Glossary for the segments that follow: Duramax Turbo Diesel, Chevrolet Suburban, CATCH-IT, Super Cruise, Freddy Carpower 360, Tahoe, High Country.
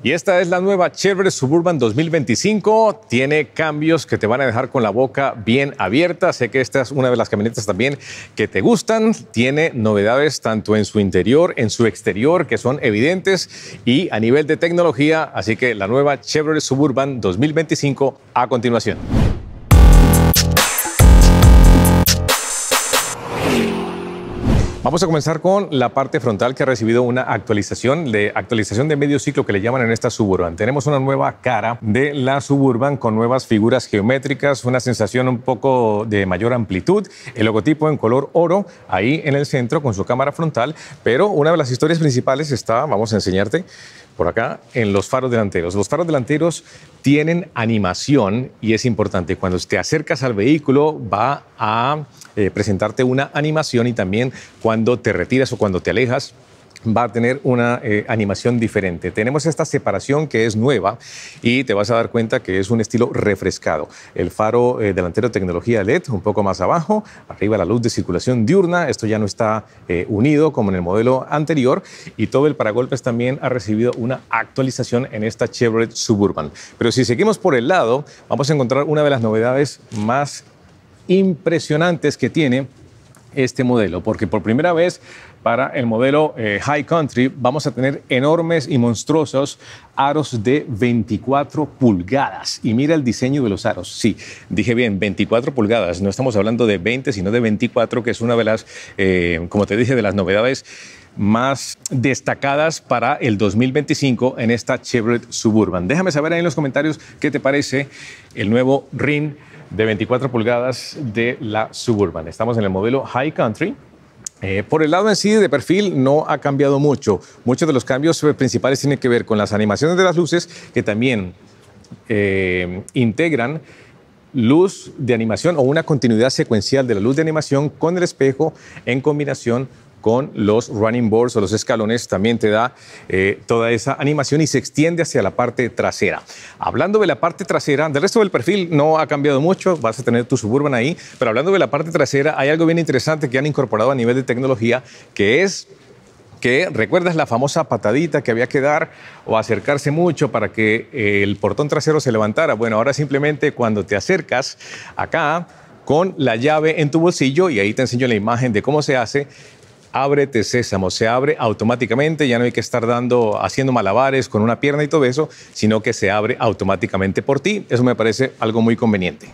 Y esta es la nueva Chevrolet Suburban 2025. Tiene cambios que te van a dejar con la boca bien abierta. Sé que esta es una de las camionetas también que te gustan. Tiene novedades tanto en su interior, en su exterior, que son evidentes, y a nivel de tecnología. Así que la nueva Chevrolet Suburban 2025 a continuación. Vamos a comenzar con la parte frontal, que ha recibido una actualización de medio ciclo, que le llaman en esta Suburban. Tenemos una nueva cara de la Suburban con nuevas figuras geométricas, una sensación un poco de mayor amplitud, el logotipo en color oro ahí en el centro con su cámara frontal. Pero una de las historias principales está, vamos a enseñarte, por acá, en los faros delanteros. Los faros delanteros tienen animación y es importante. Cuando te acercas al vehículo va a presentarte una animación, y también cuando te retiras o cuando te alejas va a tener una animación diferente. Tenemos esta separación que es nueva y te vas a dar cuenta que es un estilo refrescado. El faro delantero tecnología LED un poco más abajo, arriba la luz de circulación diurna. Esto ya no está unido como en el modelo anterior, y todo el paragolpes también ha recibido una actualización en esta Chevrolet Suburban. Pero si seguimos por el lado, vamos a encontrar una de las novedades más impresionantes que tiene este modelo, porque por primera vez para el modelo High Country vamos a tener enormes y monstruosos aros de 24 pulgadas. Y mira el diseño de los aros. Sí, dije bien, 24 pulgadas. No estamos hablando de 20, sino de 24, que es una de las, como te dije, de las novedades más destacadas para el 2025 en esta Chevrolet Suburban. Déjame saber ahí en los comentarios qué te parece el nuevo rin de 24 pulgadas de la Suburban. Estamos en el modelo High Country. Por el lado en sí, de perfil, no ha cambiado mucho. Muchos de los cambios principales tienen que ver con las animaciones de las luces, que también integran luz de animación o una continuidad secuencial de la luz de animación con el espejo, en combinación con los running boards o los escalones. También te da toda esa animación y se extiende hacia la parte trasera. Hablando de la parte trasera, del resto del perfil no ha cambiado mucho, vas a tener tu Suburban ahí, pero hablando de la parte trasera hay algo bien interesante que han incorporado a nivel de tecnología, que es que recuerdas la famosa patadita que había que dar o acercarse mucho para que el portón trasero se levantara. Bueno, ahora simplemente cuando te acercas acá con la llave en tu bolsillo, y ahí te enseño la imagen de cómo se hace, ábrete sésamo, se abre automáticamente. Ya no hay que estar haciendo malabares con una pierna y todo eso, sino que se abre automáticamente por ti. Eso me parece algo muy conveniente.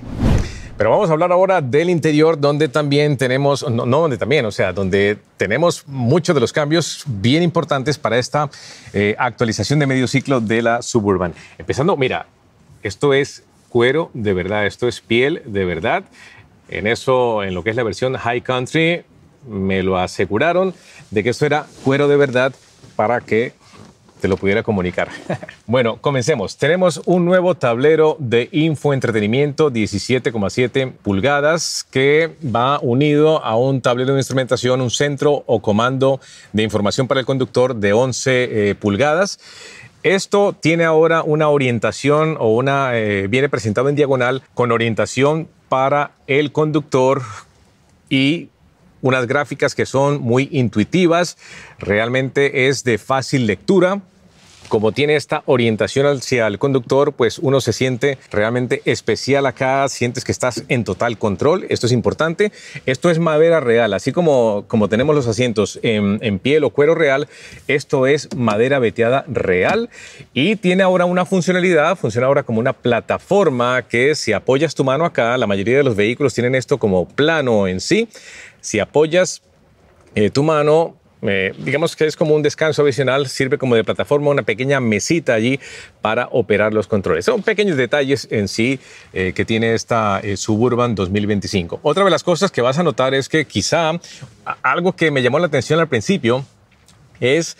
Pero vamos a hablar ahora del interior, donde también tenemos, donde tenemos muchos de los cambios bien importantes para esta actualización de medio ciclo de la Suburban. Empezando, mira, esto es cuero de verdad, esto es piel de verdad. En eso, en lo que es la versión High Country, me lo aseguraron de que esto era cuero de verdad para que te lo pudiera comunicar. Bueno, comencemos. Tenemos un nuevo tablero de infoentretenimiento 17,7 pulgadas que va unido a un tablero de instrumentación, un centro o comando de información para el conductor de 11 pulgadas. Esto tiene ahora una orientación o viene presentado en diagonal con orientación para el conductor y unas gráficas que son muy intuitivas. Realmente es de fácil lectura. Como tiene esta orientación hacia el conductor, pues uno se siente realmente especial acá, sientes que estás en total control. Esto es importante. Esto es madera real, así como tenemos los asientos en piel o cuero real. Esto es madera veteada real, y tiene ahora una funcionalidad, funciona ahora como una plataforma que, si apoyas tu mano acá, la mayoría de los vehículos tienen esto como plano en sí. Si apoyas tu mano, digamos que es como un descanso adicional, sirve como de plataforma, una pequeña mesita allí para operar los controles. Son pequeños detalles en sí que tiene esta Suburban 2025. Otra de las cosas que vas a notar es que quizá algo que me llamó la atención al principio es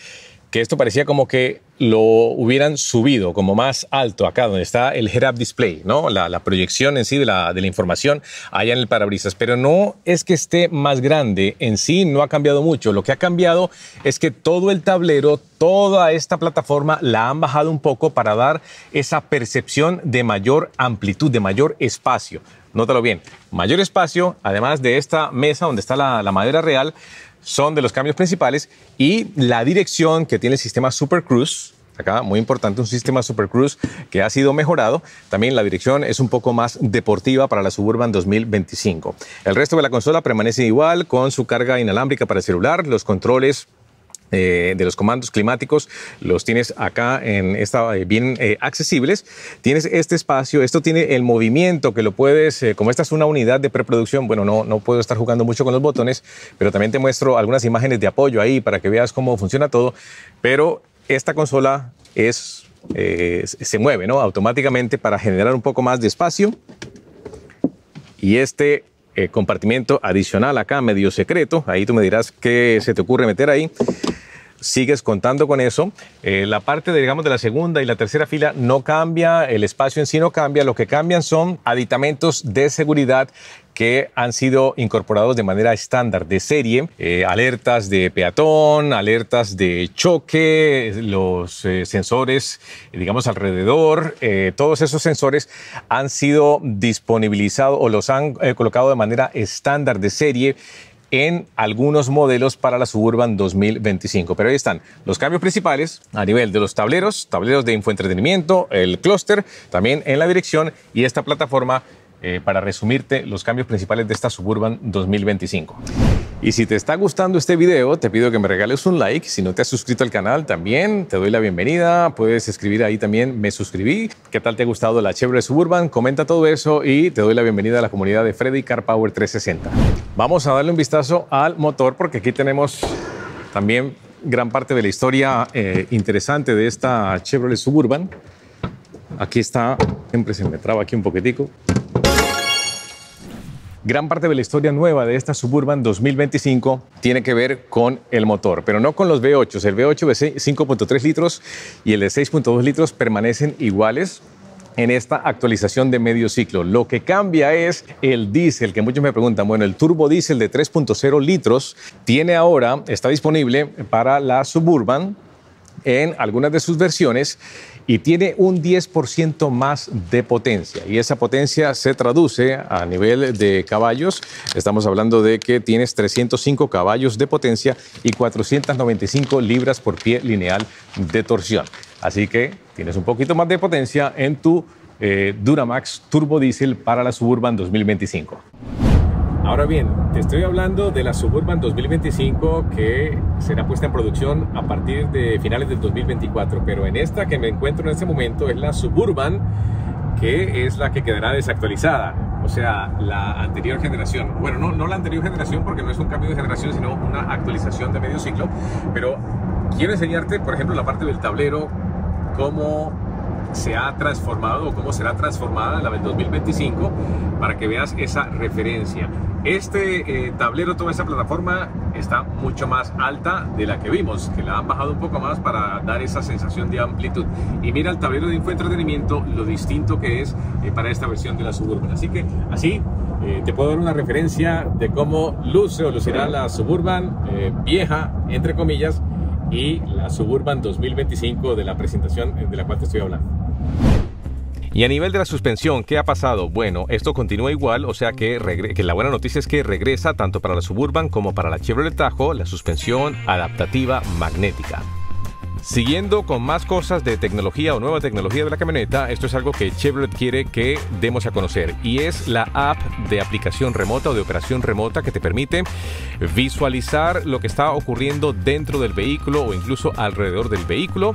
que esto parecía como que lo hubieran subido como más alto acá donde está el head-up display, ¿no? La proyección en sí de la información allá en el parabrisas. Pero no es que esté más grande en sí, no ha cambiado mucho. Lo que ha cambiado es que todo el tablero, toda esta plataforma la han bajado un poco para dar esa percepción de mayor amplitud, de mayor espacio. Nótalo bien, mayor espacio, además de esta mesa donde está la madera real. Son de los cambios principales, y la dirección que tiene el sistema Super Cruise Acá, muy importante, un sistema Super Cruise que ha sido mejorado. También la dirección es un poco más deportiva para la Suburban 2025. El resto de la consola permanece igual, con su carga inalámbrica para el celular, los controles de los comandos climáticos los tienes acá en esta, bien accesibles. Tienes este espacio, esto tiene el movimiento que lo puedes, como esta es una unidad de preproducción, bueno, no puedo estar jugando mucho con los botones, pero también te muestro algunas imágenes de apoyo ahí para que veas cómo funciona todo. Pero esta consola es, se mueve, ¿no?, automáticamente para generar un poco más de espacio. Y este compartimiento adicional acá, medio secreto, ahí tú me dirás qué se te ocurre meter ahí. Sigues contando con eso. La parte, digamos, de la segunda y la tercera fila no cambia, el espacio en sí no cambia. Lo que cambian son aditamentos de seguridad que han sido incorporados de manera estándar, de serie. Alertas de peatón, alertas de choque, los sensores, digamos, alrededor. Todos esos sensores han sido disponibilizados o los han colocado de manera estándar, de serie, en algunos modelos para la Suburban 2025. Pero ahí están los cambios principales a nivel de los tableros de infoentretenimiento, el clúster, también en la dirección y esta plataforma para resumirte los cambios principales de esta Suburban 2025. Y si te está gustando este video, te pido que me regales un like. Si no te has suscrito al canal, también te doy la bienvenida. Puedes escribir ahí también, me suscribí. ¿Qué tal te ha gustado la Chevrolet Suburban? Comenta todo eso y te doy la bienvenida a la comunidad de Freddy Carpower 360. Vamos a darle un vistazo al motor porque aquí tenemos también gran parte de la historia interesante de esta Chevrolet Suburban. Aquí está, siempre se me traba aquí un poquitico. Gran parte de la historia nueva de esta Suburban 2025 tiene que ver con el motor, pero no con los V8. El V8 de 5.3 litros y el de 6.2 litros permanecen iguales en esta actualización de medio ciclo. Lo que cambia es el diésel, que muchos me preguntan. Bueno, el turbo diésel de 3.0 litros tiene ahora, está disponible para la Suburban en algunas de sus versiones y tiene un 10% más de potencia. Y esa potencia se traduce a nivel de caballos. Estamos hablando de que tienes 305 caballos de potencia y 495 libras por pie lineal de torsión. Así que tienes un poquito más de potencia en tu Duramax Turbo Diesel para la Suburban 2025. Ahora bien, te estoy hablando de la Suburban 2025 que será puesta en producción a partir de finales del 2024, pero en esta que me encuentro en este momento es la Suburban que es la que quedará desactualizada, o sea, la anterior generación. Bueno, no la anterior generación porque no es un cambio de generación, sino una actualización de medio ciclo, pero quiero enseñarte, por ejemplo, la parte del tablero, cómo se ha transformado o cómo será transformada la del 2025 para que veas esa referencia. Este tablero, toda esa plataforma está mucho más alta de la que vimos, que la han bajado un poco más para dar esa sensación de amplitud. Y mira el tablero de infoentretenimiento, lo distinto que es para esta versión de la Suburban. Así que así te puedo dar una referencia de cómo luce o lucirá la Suburban vieja, entre comillas, y la Suburban 2025 de la presentación de la cual te estoy hablando. Y a nivel de la suspensión, ¿qué ha pasado? Bueno, esto continúa igual, o sea que la buena noticia es que regresa tanto para la Suburban como para la Chevrolet Tahoe la suspensión adaptativa magnética. Siguiendo con más cosas de tecnología o nueva tecnología de la camioneta, esto es algo que Chevrolet quiere que demos a conocer y es la app de aplicación remota o de operación remota que te permite visualizar lo que está ocurriendo dentro del vehículo o incluso alrededor del vehículo,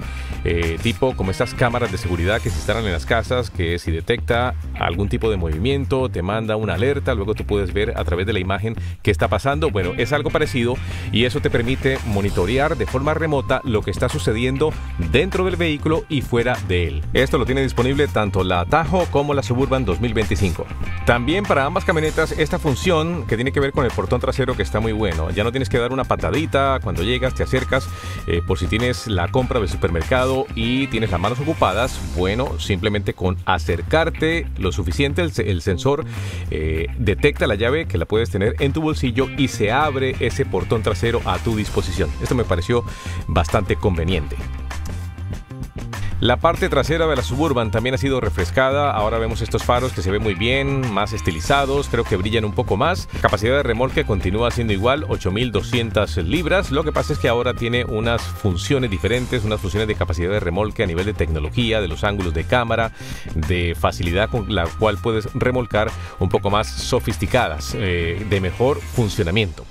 tipo como estas cámaras de seguridad que se instalan en las casas, que si detecta algún tipo de movimiento te manda una alerta, luego tú puedes ver a través de la imagen qué está pasando. Bueno, es algo parecido y eso te permite monitorear de forma remota lo que está sucediendo dentro del vehículo y fuera de él. Esto lo tiene disponible tanto la Tahoe como la Suburban 2025. También para ambas camionetas esta función que tiene que ver con el portón trasero que está muy bueno. Ya no tienes que dar una patadita cuando llegas, te acercas, por si tienes la compra del supermercado y tienes las manos ocupadas. Bueno, simplemente con acercarte lo suficiente el sensor detecta la llave que la puedes tener en tu bolsillo y se abre ese portón trasero a tu disposición. Esto me pareció bastante conveniente. La parte trasera de la Suburban también ha sido refrescada. Ahora vemos estos faros que se ven muy bien, más estilizados, creo que brillan un poco más. Capacidad de remolque continúa siendo igual, 8.200 libras. Lo que pasa es que ahora tiene unas funciones diferentes, unas funciones de capacidad de remolque a nivel de tecnología, de los ángulos de cámara, de facilidad con la cual puedes remolcar, un poco más sofisticadas, de mejor funcionamiento.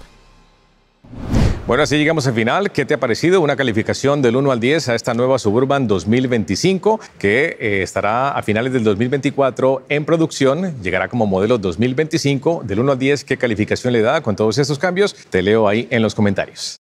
Bueno, así llegamos al final. ¿Qué te ha parecido? Una calificación del 1 al 10 a esta nueva Suburban 2025 que estará a finales del 2024 en producción. Llegará como modelo 2025. Del 1 al 10, ¿qué calificación le da con todos estos cambios? Te leo ahí en los comentarios.